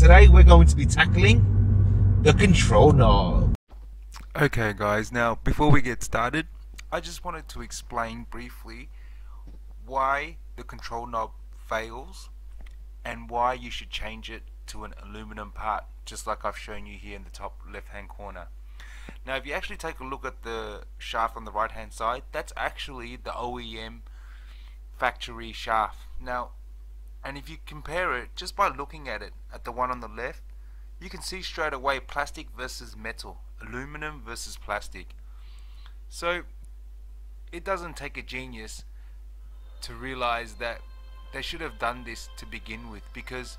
Today we're going to be tackling the control knob. Okay guys, now before we get started, I just wanted to explain briefly why the control knob fails and why you should change it to an aluminum part, just like I've shown you here in the top left hand corner. Now if you actually take a look at the shaft on the right hand side, that's actually the OEM factory shaft. Now, and if you compare it just by looking at it, at the one on the left, you can see straight away plastic versus metal, aluminum versus plastic. So it doesn't take a genius to realize that they should have done this to begin with, because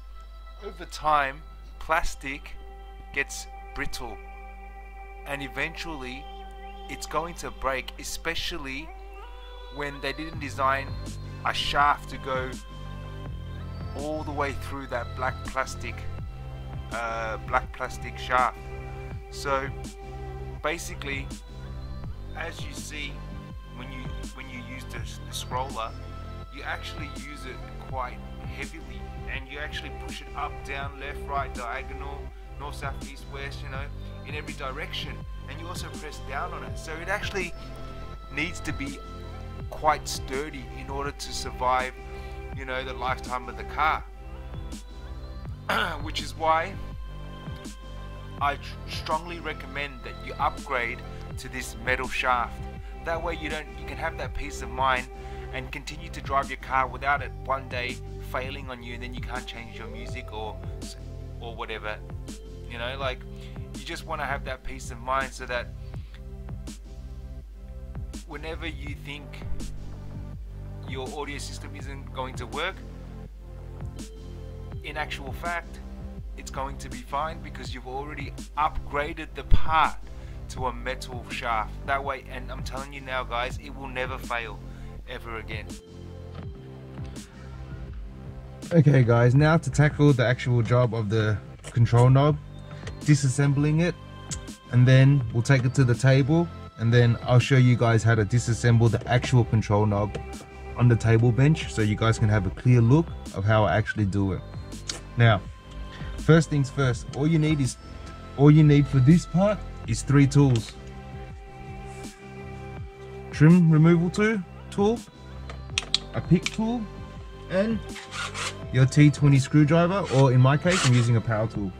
over time plastic gets brittle and eventually it's going to break, especially when they didn't design a shaft to go all the way through that black plastic shaft. So basically, as you see when you use the scroller, you actually use it quite heavily, and you actually push it up, down, left, right, diagonal, north, south, east, west, you know, in every direction, and you also press down on it. So it actually needs to be quite sturdy in order to survive, you know, the lifetime of the car, which is why I strongly recommend that you upgrade to this metal shaft. That way you can have that peace of mind and continue to drive your car without it one day failing on you, and then you can't change your music or whatever, you know. Like, you just want to have that peace of mind so that whenever you think your audio system isn't going to work, in actual fact it's going to be fine, because you've already upgraded the part to a metal shaft. That way, and I'm telling you now guys, it will never fail ever again. Okay guys, now to tackle the actual job of the control knob, disassembling it, and then we'll take it to the table, and then I'll show you guys how to disassemble the actual control knob on the table bench, so you guys can have a clear look of how I actually do it. Now, first things first, all you need for this part is three tools: trim removal tool, a pick tool, and your T20 screwdriver, or in my case I'm using a power tool.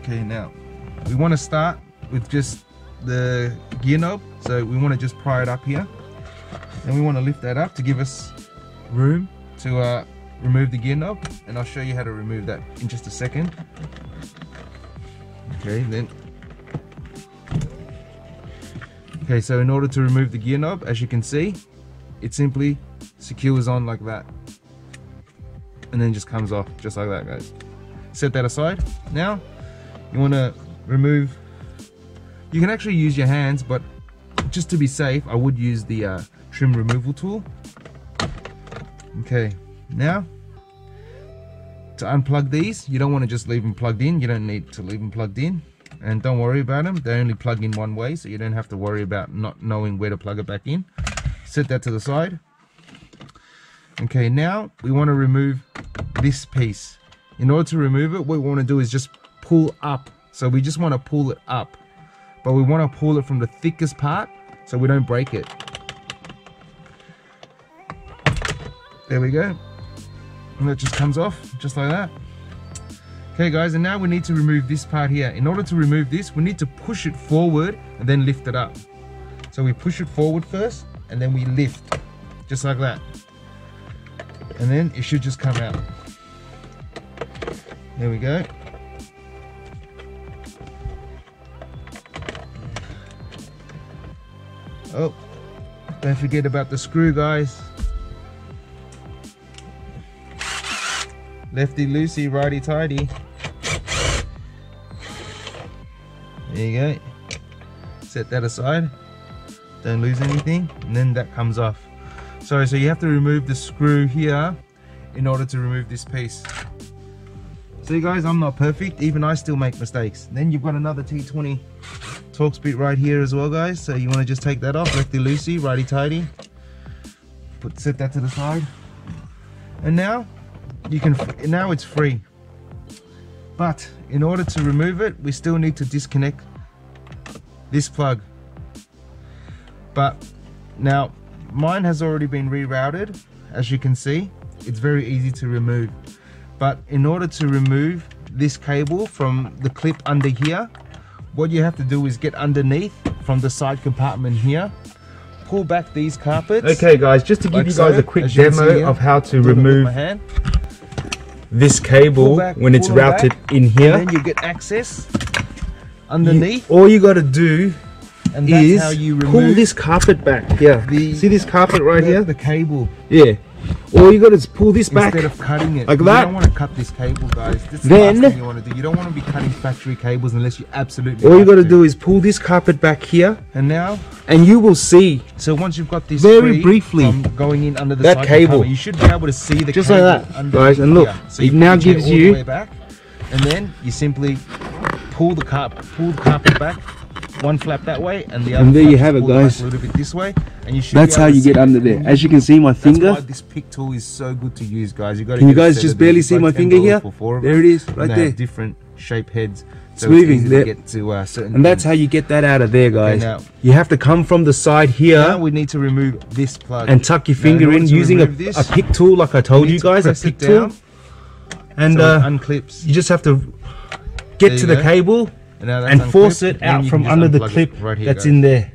Okay, now we want to start with just the gear knob, so we want to just pry it up here, and we want to lift that up to give us room to remove the gear knob, and I'll show you how to remove that in just a second. Okay, then. Okay, so in order to remove the gear knob, as you can see, it simply secures on like that, and then just comes off just like that, guys. Set that aside. Now you want to remove, you can actually use your hands, but just to be safe I would use the trim removal tool. Okay, now to unplug these, you don't want to just leave them plugged in, you don't need to leave them plugged in, and don't worry about them, they only plug in one way, so you don't have to worry about not knowing where to plug it back in. Set that to the side. Okay, now we want to remove this piece. In order to remove it, what we want to do is just pull up, so we just want to pull it up, but we want to pull it from the thickest part so we don't break it. There we go, and that just comes off just like that. Okay guys, and now we need to remove this part here. In order to remove this, we need to push it forward and then lift it up. So we push it forward first and then we lift just like that, and then it should just come out. There we go. Oh, don't forget about the screw, guys. Lefty loosey, righty tighty. There you go. Set that aside. Don't lose anything, and then that comes off. So you have to remove the screw here in order to remove this piece. See guys, I'm not perfect. Even I still make mistakes. Then you've got another T20 Torx bit right here as well, guys. So you want to just take that off. Lefty loosey, righty tighty. Set that to the side. And now you can, now it's free. But in order to remove it, we still need to disconnect this plug. But now mine has already been rerouted, as you can see. It's very easy to remove. But in order to remove this cable from the clip under here, what you have to do is get underneath from the side compartment here, pull back these carpets. Okay guys, just to give you guys a quick demo of how to remove this cable when it's routed in here. And then you get access underneath. All you gotta do is pull this carpet back here. See this carpet right here? The cable. Yeah. All you got is pull this back instead of cutting it like that. You don't want to cut this cable, guys. This is the last thing you want to do. You don't want to be cutting factory cables unless you absolutely. All you got to do is pull this carpet back here, and now, and you will see. So once you've got this very briefly going in under the that cable, you should be able to see the just cable like that, guys. And look, so it now gives you all the way back, and then you simply pull the carpet back. One flap that way and the other. And there you have it, guys. A little bit this way, and you should. That's how you get under there. As you can see, my finger. That's why this pick tool is so good to use, guys. You got. Can you guys just barely see my finger here? There it is, right there. Different shape heads. It's moving. And that's how you get that out of there, guys. Now, you have to come from the side here. Now we need to remove this plug and tuck your finger in using a pick tool, like I told you guys, a pick tool. And unclips. You just have to get to the cable. And force it out from under the clip that's in there,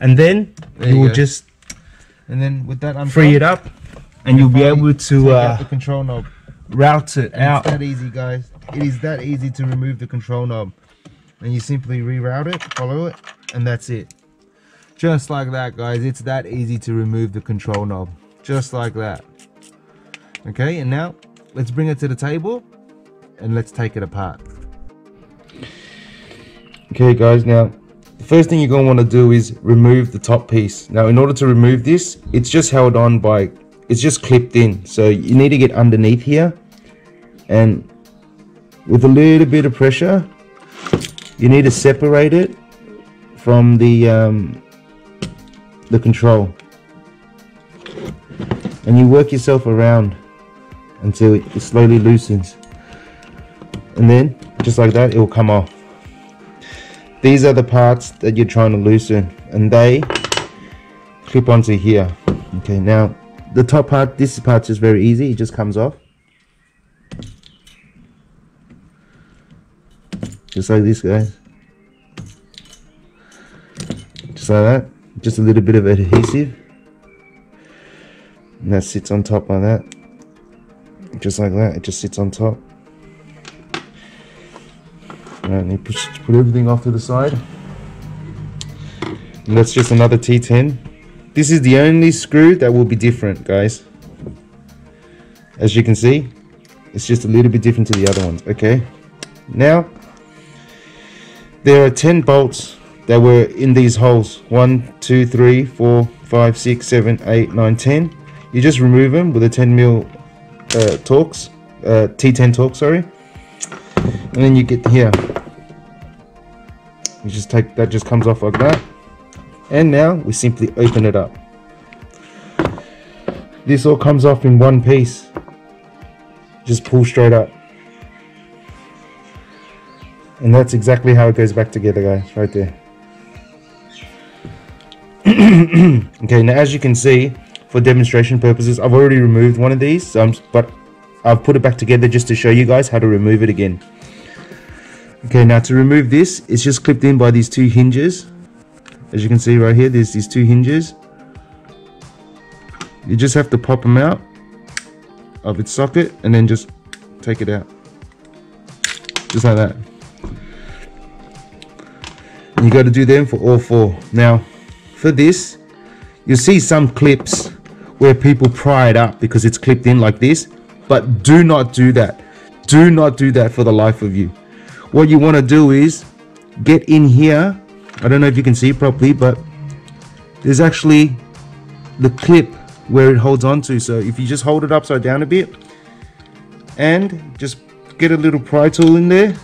and then you will just with that free it up, and you'll be able to the control knob, route it out. It's that easy, guys. It is that easy to remove the control knob, and you simply reroute it, follow it, and that's it. Just like that, guys. It's that easy to remove the control knob, just like that. Okay, and now let's bring it to the table, and let's take it apart. Okay guys, now the first thing you're going to want to do is remove the top piece. Now in order to remove this, it's just held on by, it's just clipped in, so you need to get underneath here, and with a little bit of pressure you need to separate it from the control, and you work yourself around until it slowly loosens, and then just like that it will come off. These are the parts that you're trying to loosen, and they clip onto here. Okay, now the top part, this part's just very easy, it just comes off. Just like this, guys. Just like that. Just a little bit of adhesive. And that sits on top like that. Just like that, it just sits on top. And you put everything off to the side, and that's just another T10. This is the only screw that will be different, guys. As you can see, it's just a little bit different to the other ones. Okay, now there are 10 bolts that were in these holes, 1, 2, 3, 4, 5, 6, 7, 8, 9, 10. You just remove them with a 10mm Torx, T10 Torx, sorry, and then you get here. You just take that, just comes off like that, and now we simply open it up. This all comes off in one piece. Just pull straight up, and that's exactly how it goes back together, guys. Right there. Okay, now as you can see, for demonstration purposes, I've already removed one of these, but I've put it back together just to show you guys how to remove it again. Okay, now to remove this, it's just clipped in by these two hinges. As you can see right here, there's these two hinges. You just have to pop them out of its socket and then just take it out. Just like that. And you got to do them for all four. Now, for this, you'll see some clips where people pry it up because it's clipped in like this. But do not do that. Do not do that for the life of you. What you want to do is get in here. I don't know if you can see it properly, but there's actually the clip where it holds onto. So if you just hold it upside down a bit and just get a little pry tool in there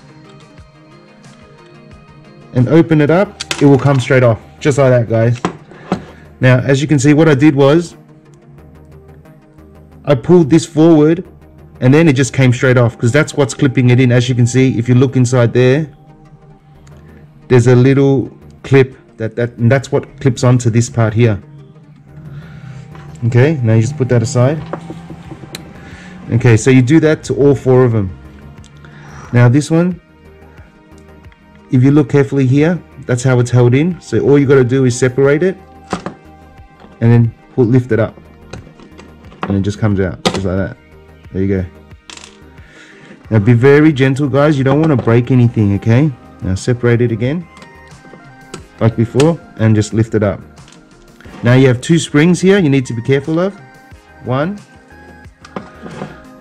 and open it up, it will come straight off. Just like that, guys. Now, as you can see, what I did was I pulled this forward and then it just came straight off because that's what's clipping it in. As you can see, if you look inside there, there's a little clip and that's what clips onto this part here. Okay, now you just put that aside. Okay, so you do that to all four of them. Now this one, if you look carefully here, that's how it's held in. So all you got to do is separate it and then lift it up, and it just comes out just like that. There you go. Now be very gentle, guys. You don't want to break anything, okay? Now separate it again like before and just lift it up. Now you have two springs here you need to be careful of. One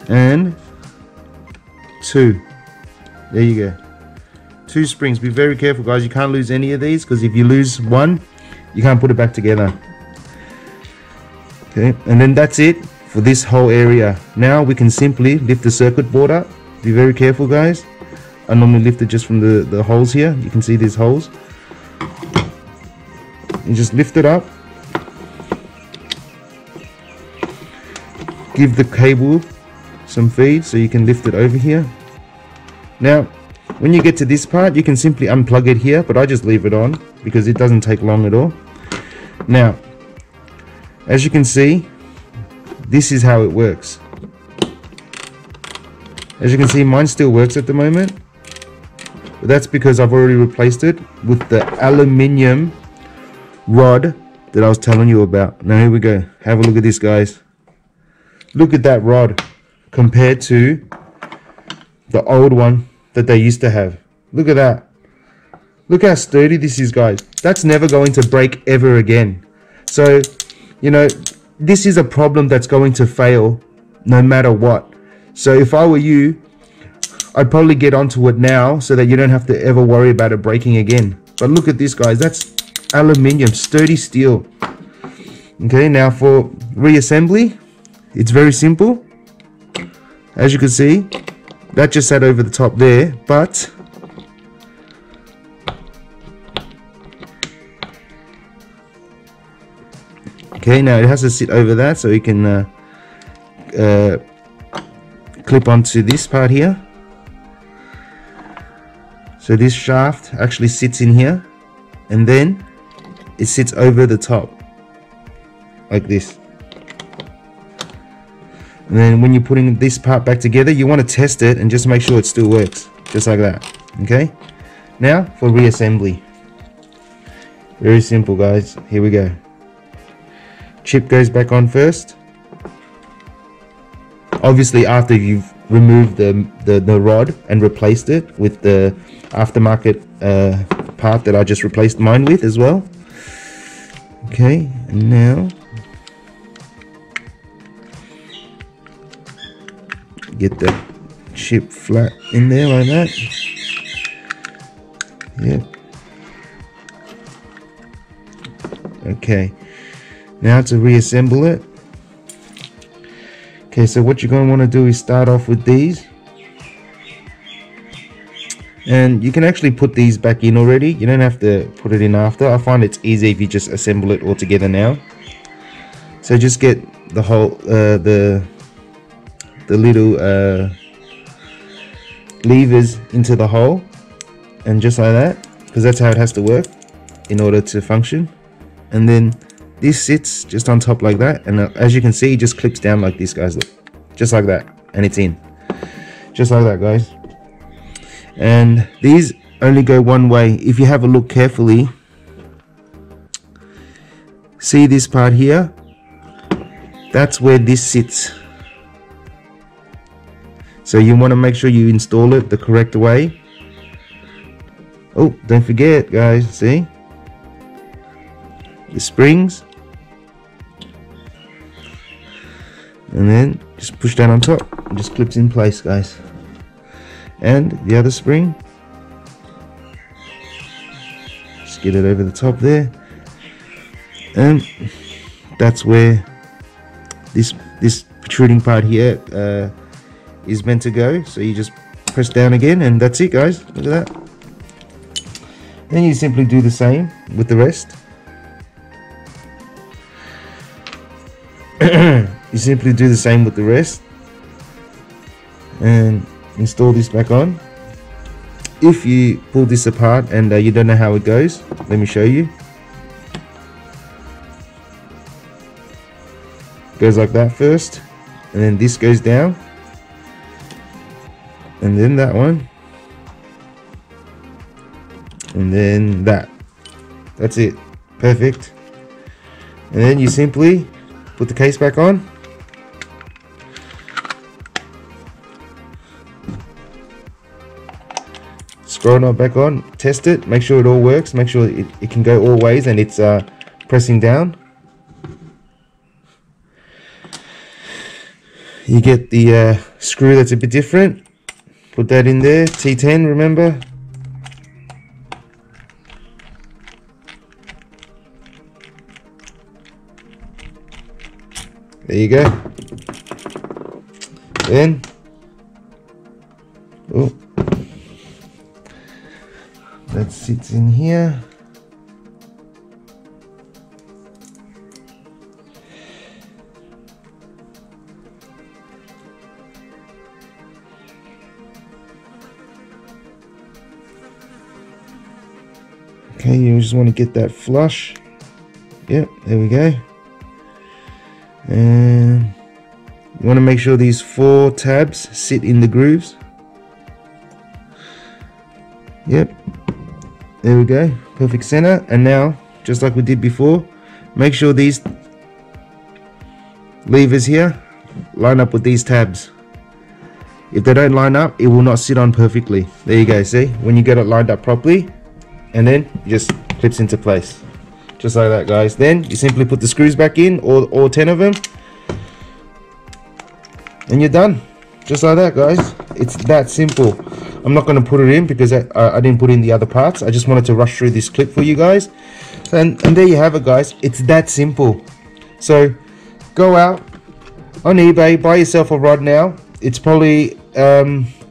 and two. There you go. Two springs. Be very careful, guys. You can't lose any of these, because if you lose one, you can't put it back together. Okay, and then that's it for this whole area. Now we can simply lift the circuit board up. Be very careful, guys. I normally lift it just from the holes here. You can see these holes. You just lift it up. Give the cable some feed so you can lift it over here. Now, when you get to this part, you can simply unplug it here, but I just leave it on because it doesn't take long at all. Now, as you can see, this is how it works. As you can see, mine still works at the moment, but that's because I've already replaced it with the aluminium rod that I was telling you about. Now here we go. Have a look at this, guys. Look at that rod compared to the old one that they used to have. Look at that. Look how sturdy this is, guys. That's never going to break ever again. So, you know, this is a problem that's going to fail no matter what. So if I were you, I'd probably get onto it now so that you don't have to ever worry about it breaking again. But look at this, guys. That's aluminium, sturdy steel. Okay, now for reassembly, it's very simple. As you can see, that just sat over the top there, but okay, now it has to sit over that so it can clip onto this part here. So this shaft actually sits in here, and then it sits over the top like this. And then when you're putting this part back together, you want to test it and just make sure it still works, just like that. Okay, now for reassembly. Very simple, guys. Here we go. Chip goes back on first, obviously after you've removed the rod and replaced it with the aftermarket part that I just replaced mine with as well. Okay, and now get the chip flat in there like that. Yep. Okay. Now to reassemble it. Okay, so what you're going to want to do is start off with these. And you can actually put these back in already. You don't have to put it in after. I find it's easy if you just assemble it all together now. So just get the whole, the little levers into the hole. And just like that. Because that's how it has to work in order to function. And then this sits just on top like that, and as you can see, it just clips down like this, guys. Look, just like that, and it's in, just like that, guys. And these only go one way. If you have a look carefully, see this part here? That's where this sits. So you want to make sure you install it the correct way. Oh, don't forget, guys, see? The springs. And then just push down on top and just clips in place, guys. And the other spring, just get it over the top there, and that's where this protruding part here is meant to go. So you just press down again, and that's it, guys. Look at that. Then you simply do the same with the rest. You simply do the same with the rest and install this back on. If you pull this apart and you don't know how it goes, let me show you. Goes like that first, and then this goes down, and then that one, and then that. That's it. Perfect. And then you simply put the case back on. Scroll knob back on, test it, make sure it all works, make sure it can go all ways and it's pressing down. You get the screw that's a bit different, put that in there, T10 remember. There you go. Then, oh, that sits in here. Okay, you just want to get that flush. Yep, there we go. And you want to make sure these four tabs sit in the grooves. Yep, there we go, perfect center. And now, just like we did before, make sure these levers here line up with these tabs. If they don't line up, it will not sit on perfectly. There you go, see, when you get it lined up properly, and then it just clips into place. Just like that, guys. Then you simply put the screws back in, all 10 of them, and you're done. Just like that, guys. It's that simple. I'm not going to put it in because I didn't put in the other parts. I just wanted to rush through this clip for you guys. And there you have it, guys. It's that simple. So go out on eBay, buy yourself a rod now. It's probably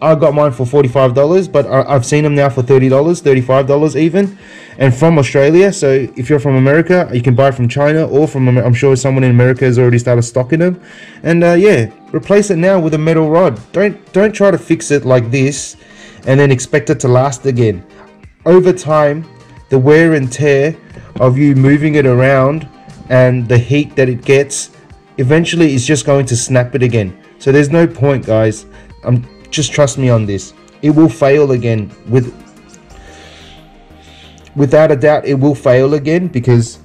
I got mine for $45, but I've seen them now for $30, $35 even, and from Australia. So if you're from America, you can buy from China or from, I'm sure someone in America has already started stocking them. And yeah, replace it now with a metal rod. Don't try to fix it like this and then expect it to last again. Over time, the wear and tear of you moving it around and the heat that it gets, eventually it's just going to snap it again. So there's no point, guys. Just trust me on this. It will fail again. Without a doubt, it will fail again because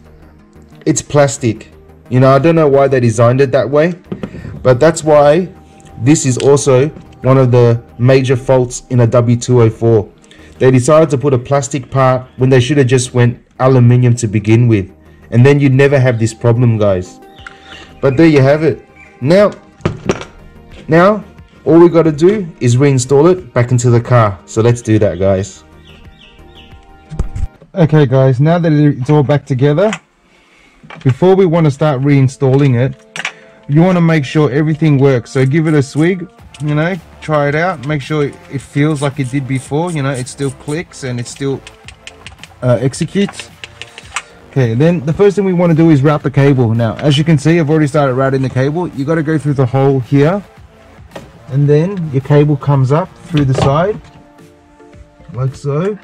it's plastic. You know, I don't know why they designed it that way, but that's why this is also one of the major faults in a W204. They decided to put a plastic part when they should have just went aluminium to begin with. And then you'd never have this problem, guys. But there you have it. Now, all we got to do is reinstall it back into the car. So let's do that, guys. Okay, guys, now that it's all back together, before we want to start reinstalling it, you want to make sure everything works. So give it a swig, you know, try it out, make sure it feels like it did before, you know, it still clicks and it still executes. Okay, then the first thing we want to do is route the cable. Now, as you can see, I've already started routing the cable. You got to go through the hole here, and then your cable comes up through the side like so,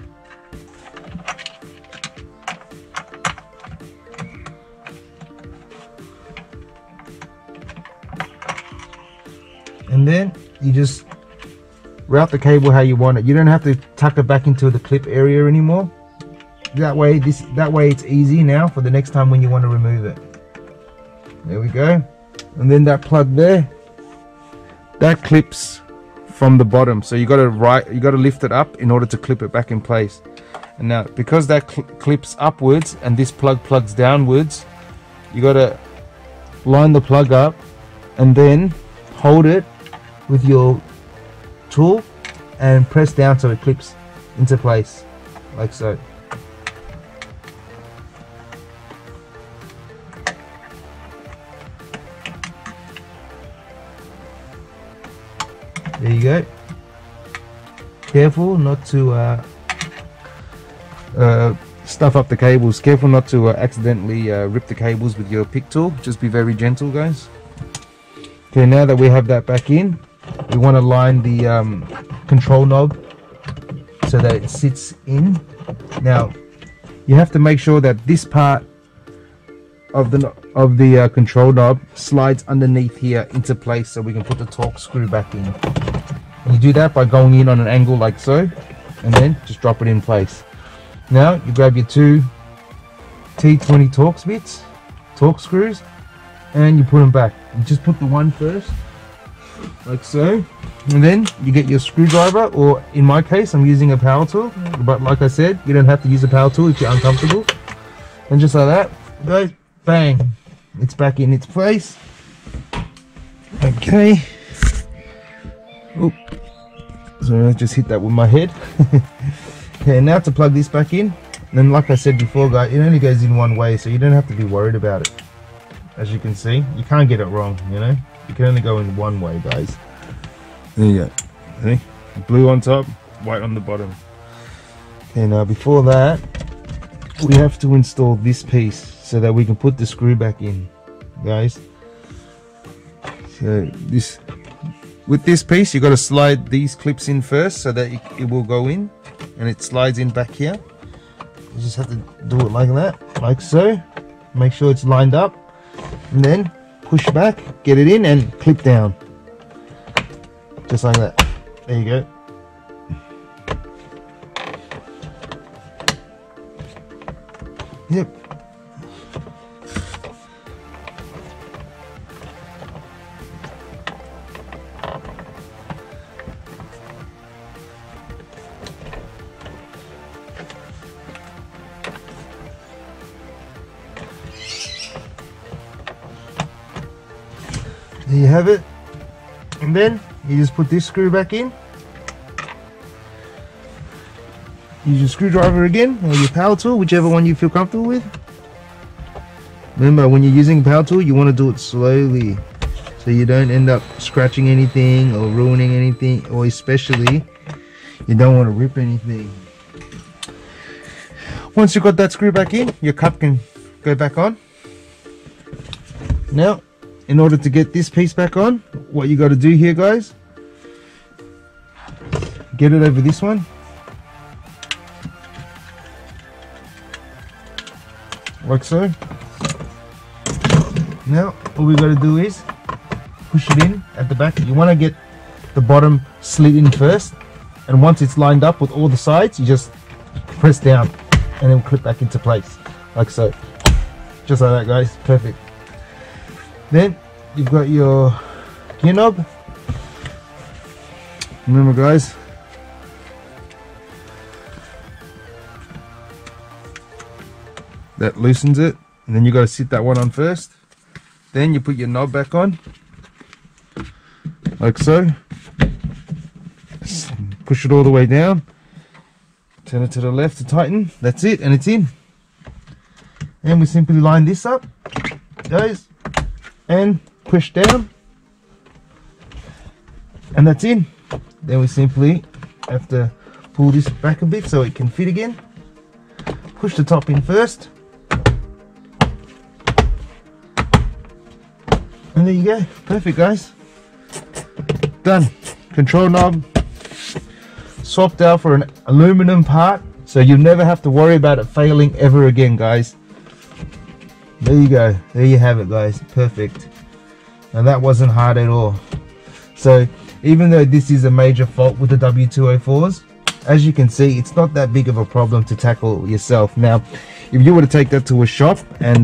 and then you just route the cable how you want it. You don't have to tuck it back into the clip area anymore. That way it's easy now for the next time when you want to remove it. There we go. And then that plug there, that clips from the bottom, so you got to lift it up in order to clip it back in place. And now, because that clips upwards and this plug plugs downwards, you got to line the plug up and then hold it with your tool and press down so it clips into place like so. There you go. Careful not to stuff up the cables. Careful not to accidentally rip the cables with your pick tool. Just be very gentle, guys. Okay, now that we have that back in, we want to line the control knob so that it sits in. Now you have to make sure that this part of the control knob slides underneath here into place so we can put the torque screw back in. And you do that by going in on an angle like so, and then just drop it in place. Now you grab your two T20 Torx bits, torque screws, and you put them back. You just put the one first, like so, and then you get your screwdriver, or in my case I'm using a power tool, but like I said, you don't have to use a power tool if you're uncomfortable. And just like that, go bang, it's back in its place. Okay. Oop. So I just hit that with my head. Okay, now to plug this back in, and then like I said before, guys, it only goes in one way, so you don't have to be worried about it. As you can see, you can't get it wrong, you know. You can only go in one way, guys. There you go. See? Blue on top, white on the bottom. Okay, now before that, we have to install this piece so that we can put the screw back in, guys. So this, with this piece, you've got to slide these clips in first so that it will go in, and it slides in back here. You just have to do it like that, like so. Make sure it's lined up, and then push back, get it in, and clip down. Just like that. There you go. Yep. There you have it, and then you just put this screw back in. Use your screwdriver again, or your power tool, whichever one you feel comfortable with. Remember, when you're using a power tool, you want to do it slowly so you don't end up scratching anything or ruining anything, or especially you don't want to rip anything. Once you've got that screw back in, your cup can go back on. Now, in order to get this piece back on, what you got to do here, guys, get it over this one, like so. Now all we got to do is push it in at the back. You want to get the bottom slit in first, and once it's lined up with all the sides, you just press down and then clip back into place, like so. Just like that, guys. Perfect. Then you've got your gear knob. Remember, guys, that loosens it, and then you got to sit that one on first. Then you put your knob back on, like so. Just push it all the way down, turn it to the left to tighten. That's it, and it's in. And we simply line this up, guys, and push down, and that's in. Then we simply have to pull this back a bit so it can fit again. Push the top in first, and there you go. Perfect, guys. Done. Control knob swapped out for an aluminum part, so you'll never have to worry about it failing ever again, guys. There you go. There you have it, guys. Perfect. Now that wasn't hard at all. So even though this is a major fault with the W204s, as you can see, it's not that big of a problem to tackle yourself. Now, if you were to take that to a shop and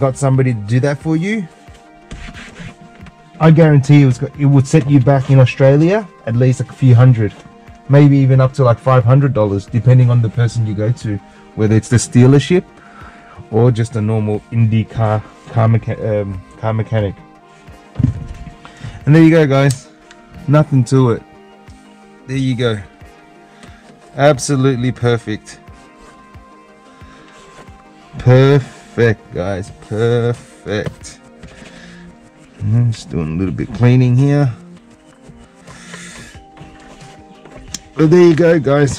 got somebody to do that for you, I guarantee it would set you back in Australia at least a few hundred, maybe even up to like $500, depending on the person you go to, whether it's the dealership or just a normal indie car mechanic. And there you go, guys. Nothing to it. There you go. Absolutely perfect. Perfect, guys. Perfect. I'm just doing a little bit cleaning here. But there you go, guys.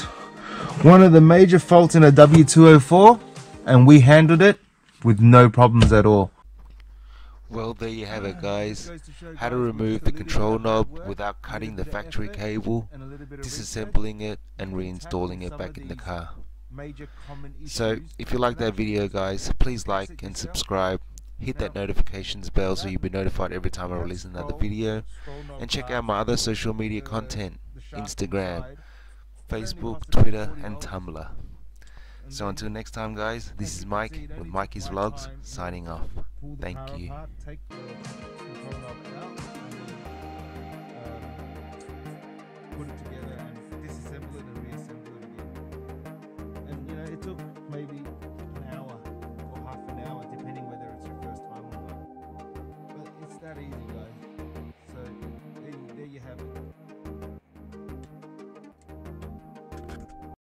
One of the major faults in a W204, and we handled it with no problems at all. Well, there you have it, guys. How to remove the control knob without cutting the factory cable, disassembling it and reinstalling it back in the car. So if you like that video, guys, please like and subscribe, hit that notifications bell so you'll be notified every time I release another video, and check out my other social media content, Instagram, Facebook, Twitter and Tumblr. So until next time, guys, this is Mike with Mikey's Vlogs signing off. Thank you.